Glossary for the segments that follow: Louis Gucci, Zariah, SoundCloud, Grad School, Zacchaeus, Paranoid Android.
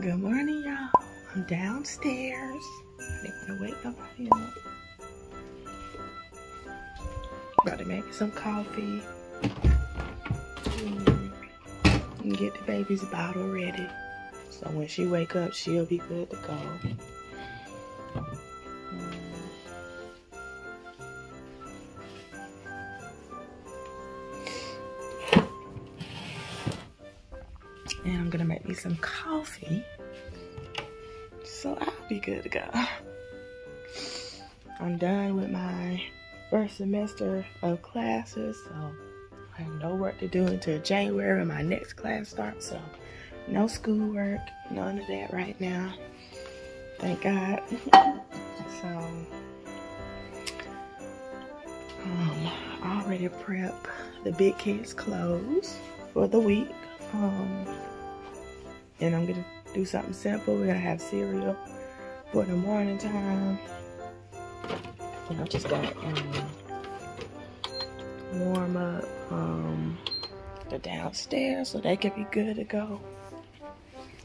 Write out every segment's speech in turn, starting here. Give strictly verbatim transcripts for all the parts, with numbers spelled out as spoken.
Good morning, y'all. I'm downstairs. I didn't want to wake nobody up. About to make some coffee. And get the baby's bottle ready. So when she wake up, she'll be good to go. And I'm gonna make me some coffee, so I'll be good to go. I'm done with my first semester of classes, so I have no work to do until January when my next class starts, so no schoolwork, none of that right now. Thank God. So, um, I already prepped the big kids' clothes for the week. Um, and I'm gonna do something simple. We're gonna have cereal for the morning time. And I just got um, warm up um, the downstairs so they can be good to go.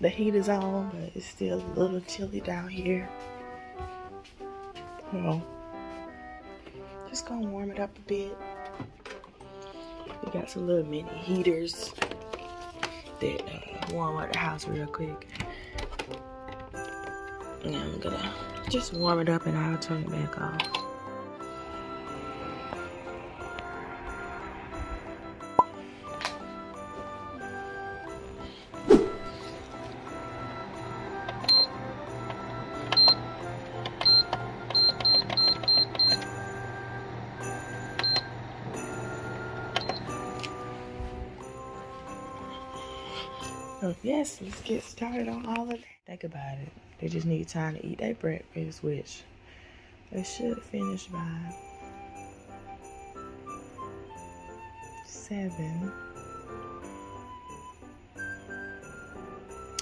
The heat is on, but it's still a little chilly down here. So just gonna warm it up a bit. We got some little mini heaters that uh, warm up the house real quick. And I'm gonna just warm it up and I'll turn it back off. So yes, let's get started on all of that. Think about it. They just need time to eat their breakfast, which they should finish by seven.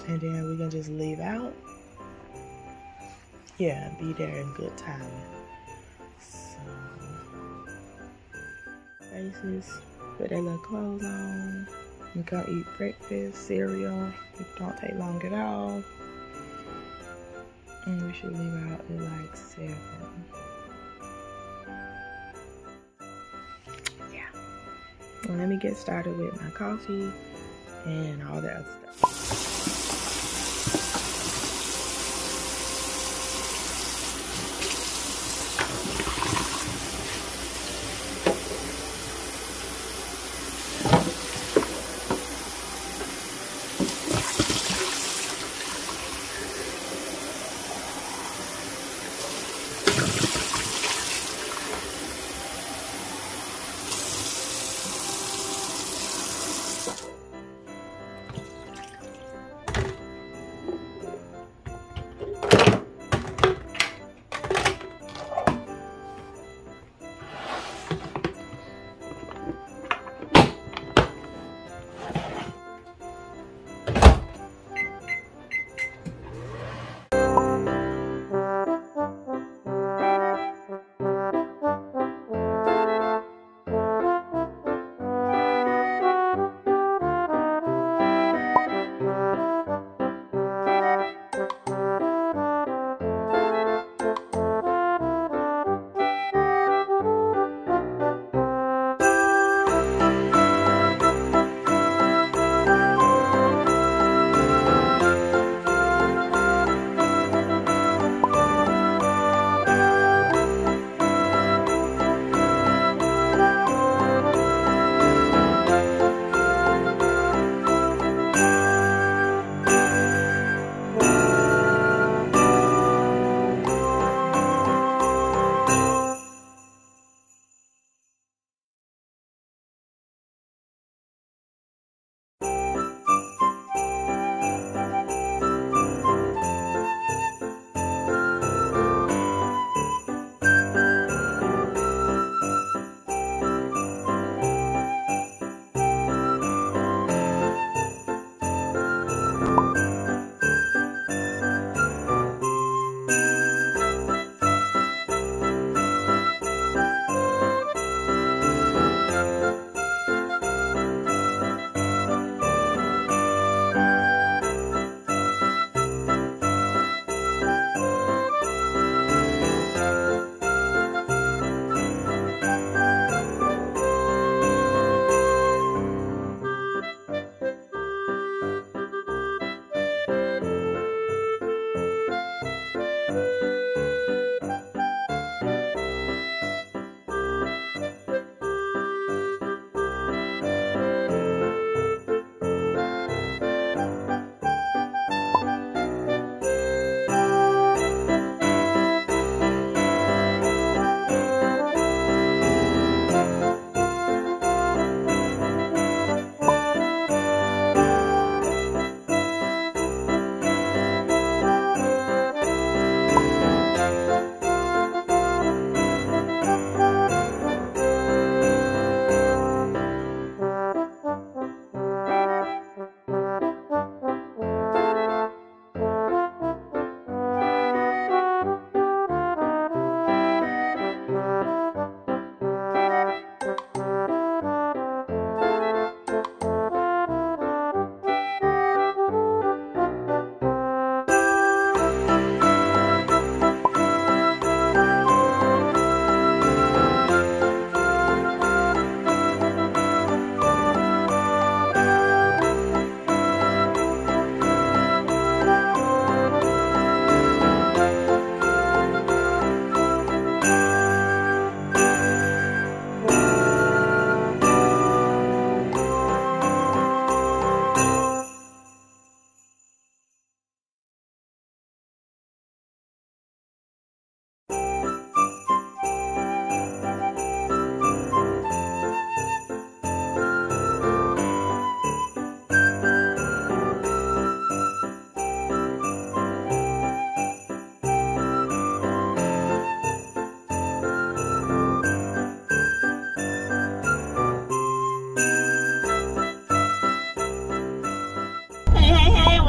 And then we can just leave out. Yeah, be there in good time. So, faces, put their little clothes on. We go eat breakfast, cereal. It don't take long at all. And we should leave out at like seven. Yeah. Well, let me get started with my coffee and all that other stuff.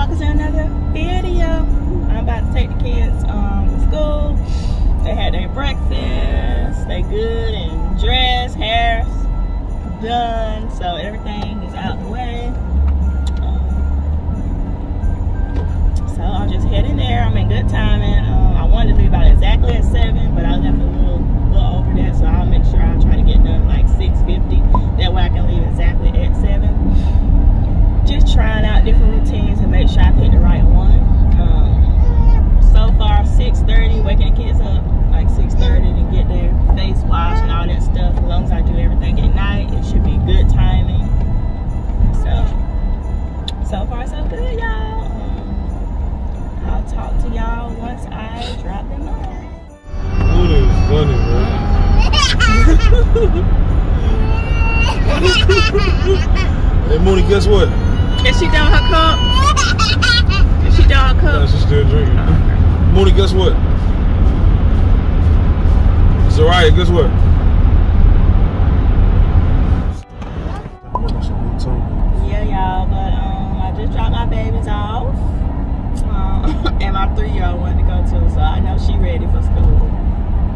motherfuckers in another video. I'm about to take the kids um, to school. They had their breakfast. They good and dressed, hair's done, so everything is out the way. Um, so I'm just heading there. I'm in good timing. Um, I wanted to leave about exactly at seven, but I left a little, little over there, so I'll make sure I try to get done like six fifty. That way I can leave exactly at seven. Just trying out different routines and make sure I pick the right one. Um, so far, six thirty, waking the kids up like six thirty to get their face washed and all that stuff. As long as I do everything at night, it should be good timing. So, so far so good, y'all. Um, I'll talk to y'all once I drop them off. That is funny, man. Hey, Mooney, guess what? Is she down her cup? Is she down her cup? No, she's still drinking. Oh, okay. Mooney, guess what? Zariah, guess what? Yeah, y'all, but um, I just dropped my babies off. Um, and my three-year-old wanted to go too, so I know she ready for school.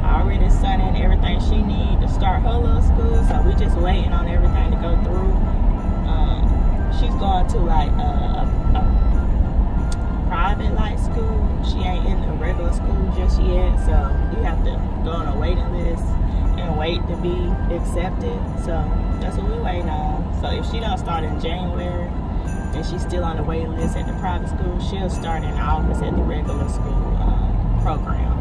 Already sunning everything she needs to start her little school, so we just waiting on everything to go through. Um, She's going to like a, a, a private like school. She ain't in a regular school just yet, so you have to go on a waiting list and wait to be accepted. So that's what we waiting on. So if she don't start in January and she's still on the waiting list at the private school, she'll start in August at the regular school um, program.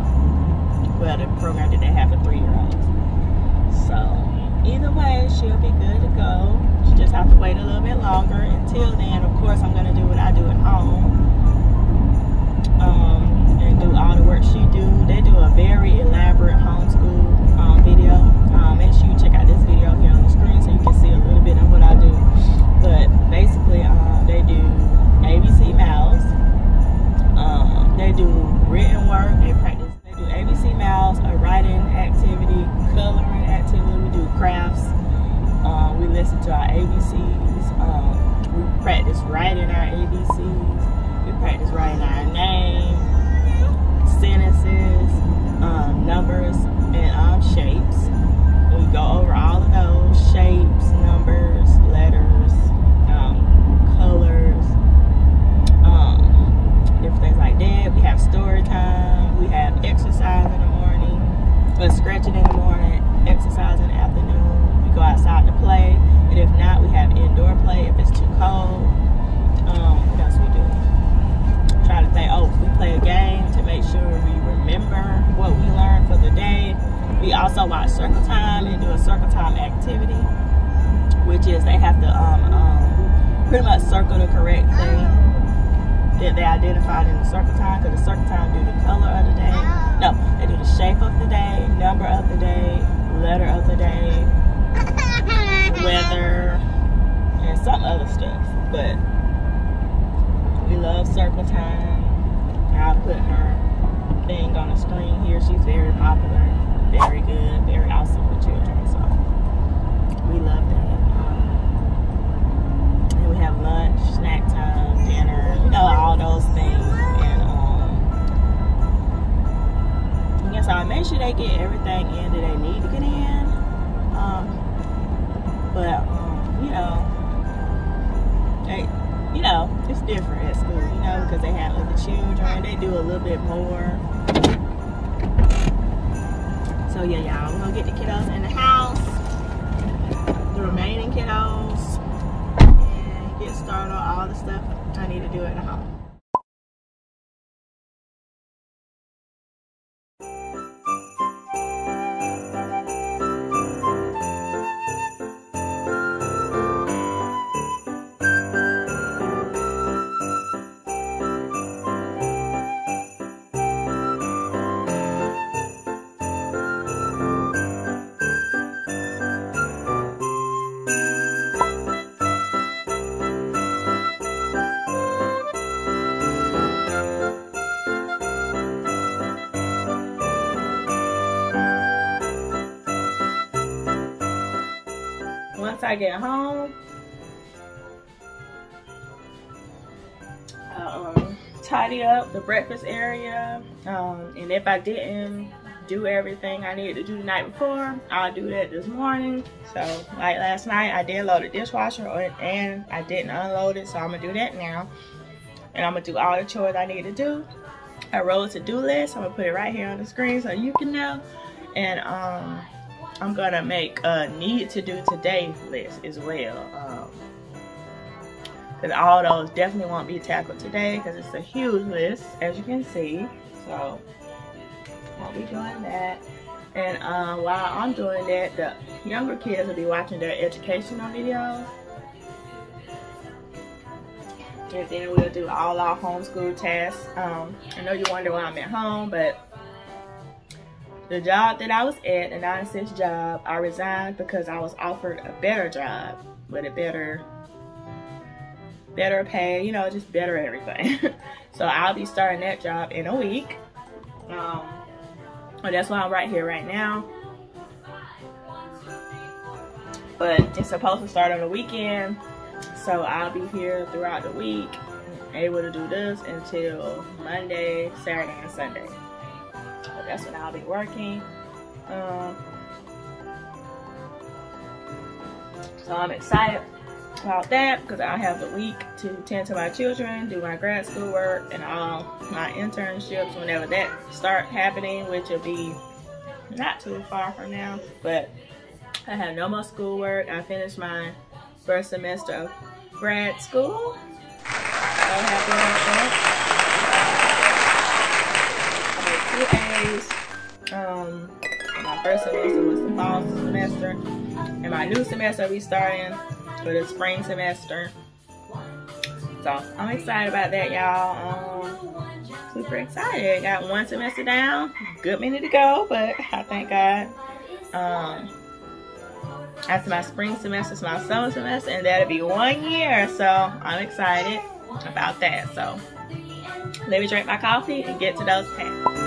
Well, the program that they have for three-year-olds. So either way, she'll be good to go. She just have to wait a little bit longer. Until then, of course, I'm gonna do what I do at home um, and do all the work she do. They do a very elaborate homeschool um, video. Um, make sure you check out this video here on the screen so you can see a little bit of what I do. But basically, uh, they do A B C mouths. Um, they do written work. They practice. They do A B C mouths, a writing activity, coloring activity. We do crafts. Uh, we listen to our A B Cs. Um, we practice writing our A B Cs. We practice writing our name, sentences, um, numbers, and um, shapes. We go over all of those shapes, numbers, letters, um, colors, um, different things like that. We have story time. We have exercise in the morning, or scratching in the morning, exercise in the afternoon. Go outside to play, and if not, we have indoor play if it's too cold. Um, what else we do? Try to think. Oh, we play a game to make sure we remember what we learned for the day. We also watch circle time and do a circle time activity, which is they have to um, um, pretty much circle the correct thing that they identified in the circle time, because the circle time do the color of the day. No, they do the shape of the day, number of the day, letter of the day, weather, and some other stuff. But we love circle time. I'll put her thing on the screen here. She's very popular, very good, very awesome with children, so we love that. Um, and we have lunch, snack time, dinner, you know, all those things. And um yeah, so I make sure they get everything in that they need to get in. um But, um, you know, they, you know, it's different at school, you know, because they have other children. They do a little bit more. So, yeah, y'all, we're going to get the kiddos in the house, the remaining kiddos, and get started on all the stuff I need to do at home. I get home, uh, tidy up the breakfast area, um, and if I didn't do everything I needed to do the night before, I'll do that this morning. So like last night, I did load the dishwasher and I didn't unload it, so I'm gonna do that now. And I'm gonna do all the chores I need to do. I wrote a to-do list. I'm gonna put it right here on the screen so you can know. And um, I'm gonna make a need to do today list as well. Um, Cause all those definitely won't be tackled today because it's a huge list, as you can see. So I'll be doing that. And uh, while I'm doing that, the younger kids will be watching their educational videos. And then we'll do all our homeschool tasks. Um, I know you wonder why I'm at home, but the job that I was at, the nine to six job, I resigned because I was offered a better job with a better better pay, you know, just better everything. So I'll be starting that job in a week. Um, well, that's why I'm right here right now. But it's supposed to start on the weekend, so I'll be here throughout the week, able to do this until Monday, Saturday, and Sunday. So that's when I'll be working. Um, so I'm excited about that because I'll have the week to tend to my children, do my grad school work, and all my internships whenever that start happening, which will be not too far from now. But I have no more schoolwork. I finished my first semester of grad school. So happy about that. I made two A's. Um, my first semester was the fall semester, and my new semester we starting for the spring semester. So I'm excited about that, y'all. Um, super excited. Got one semester down, good minute to go, but I thank God. Um, that's my spring semester, it's my summer semester, and that'll be one year. So I'm excited about that. So let me drink my coffee and get to those tasks.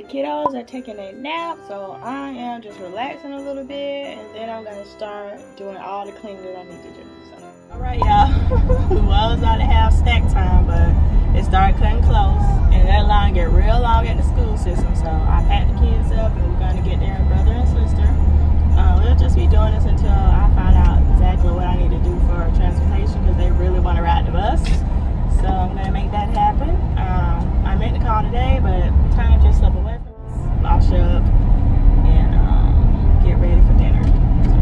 The kiddos are taking a nap, so I am just relaxing a little bit, and then I'm gonna start doing all the cleaning that I need to do. So. All right, y'all. We was on to have snack time, but it started cutting close, and that line get real long at the school system. So I packed the kids up, and we're gonna get their brother and sister. Uh, we'll just be doing this until I find out exactly what I need to do for transportation, because they really want to ride the bus. So I'm gonna make that happen. Um, I meant to call today, but time just slipped away from us. I'll show up and um, get ready for dinner. So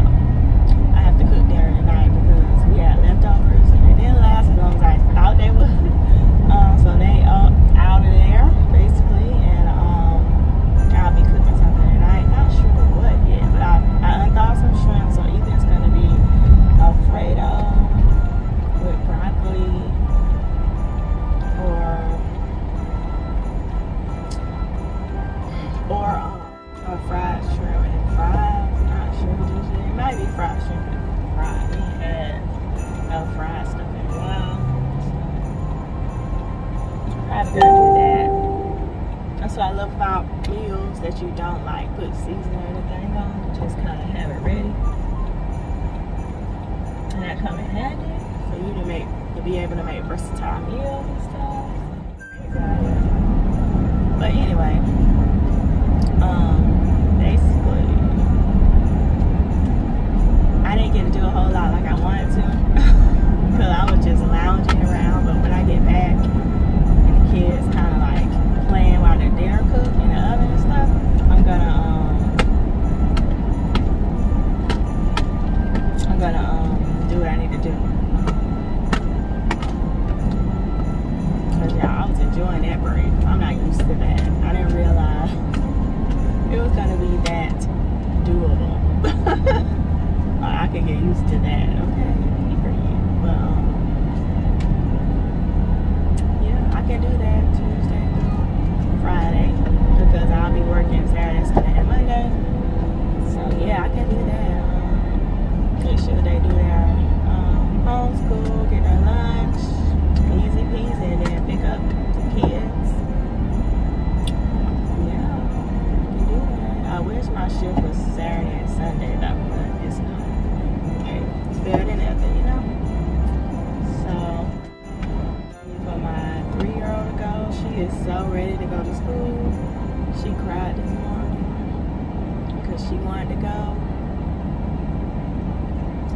I have to cook dinner tonight because we had leftovers and they didn't last as long as I thought they would. Um, so they up out of there basically, and um, I'll be cooking something tonight. Not sure what yet, but I, I unthawed some shrimp, so Ethan's gonna be Alfredo with broccoli. Or uh, a fried shrimp and fries. Not sure what this is. It might be fried shrimp and fries. We had uh, fried stuff as well. I've done with that. That's what I love about meals that you don't like put seasoning or anything on. Just kind of have it ready. And that come in handy for you to make, to be able to make versatile meals and stuff. But anyway. Um, basically, I didn't get to do a whole lot like I wanted to, because I was just lounging around. But when I get back, and the kids kind of like playing while their dinner cooked in the oven and stuff, I'm gonna, um, I'm gonna, um, do what I need to do. Because, yeah, I was enjoying that break. I'm not used to that. I didn't realize it was gonna be that doable. I could get used to that, okay? For you. But um, yeah, I can do that Tuesday, Friday, because I'll be working Saturday, Sunday, and Monday. So yeah, I can do that. Um, make sure they do their um, homeschool, get their lunch, easy peasy, and then pick up the kids. I wish my shift was Saturday and Sunday, though, but it's not. It's better than nothing, you know? So, for my three-year-old to go, she is so ready to go to school. She cried this morning because she wanted to go.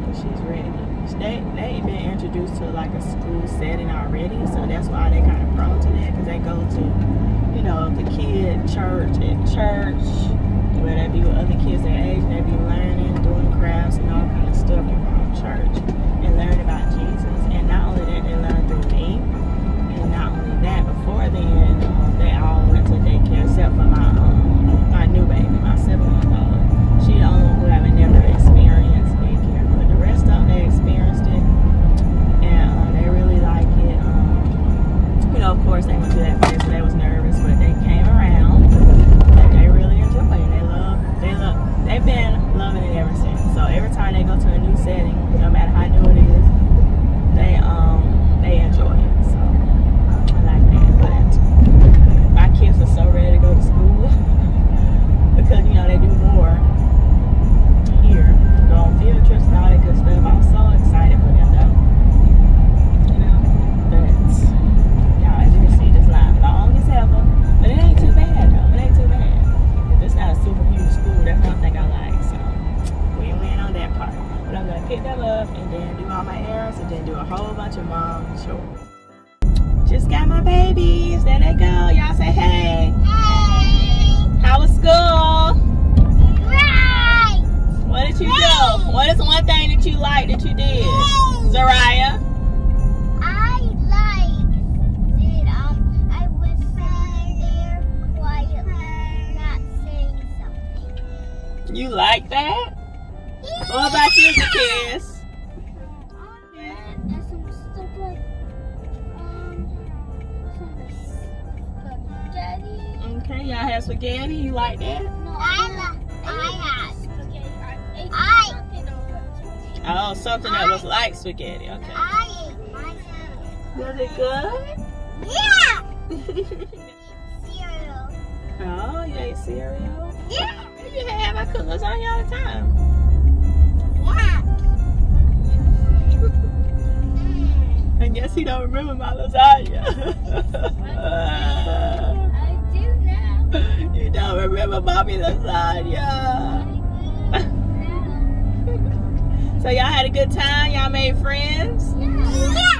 And she's ready. They, they've been introduced to, like, a school setting already, so that's why they kind of prone to that, because they go to, you know, the kid church at church, where they be with other kids their age, and they be learning, doing crafts and all kind of stuff around church, and learn about Jesus. And not only that, they learn through me. And not only that, before then, um, they all went to daycare, except for my um, my new baby, my seven-month-old. She the only one who haven't never experienced daycare, but the rest of them, they experienced it, and um, they really like it. Um, you know, of course, they went through that phase, so they was nervous, but they came around, and they really enjoyed it. They look, they've been loving it ever since. So every time they go to a new setting, no matter how new it is, they um they enjoy it. So I like that. But my kids are so ready to go to school because, you know, they do more here. Go on field trips and all that good stuff. I'm so excited for them, though. You know, but y'all, as you can see, this line long as ever. But it ain't too bad, though. It ain't too bad. It's not a super huge school, that's one thing I like, so we win on that part. But I'm gonna pick them up and then do all my errands and then do a whole bunch of mom chores. Just got my babies, there they go. Y'all say hey. Hey. How was school? Right. What did you right. do? What is one thing that you liked that you did, hey. Zariah? You like that? Yeah. What about you, Zacchaeus? Okay, y'all have spaghetti. You like that? No, I like. I had spaghetti. I ate something. Oh, something that was like spaghetti. Okay. I ate my cereal. Was it good? Yeah. Cereal. No, you ate cereal? Yeah! You have, I cook lasagna all the time. Wow! And guess he don't remember my lasagna. I do now. You don't remember Bobby lasagna. So y'all had a good time? Y'all made friends? Yeah. Yeah.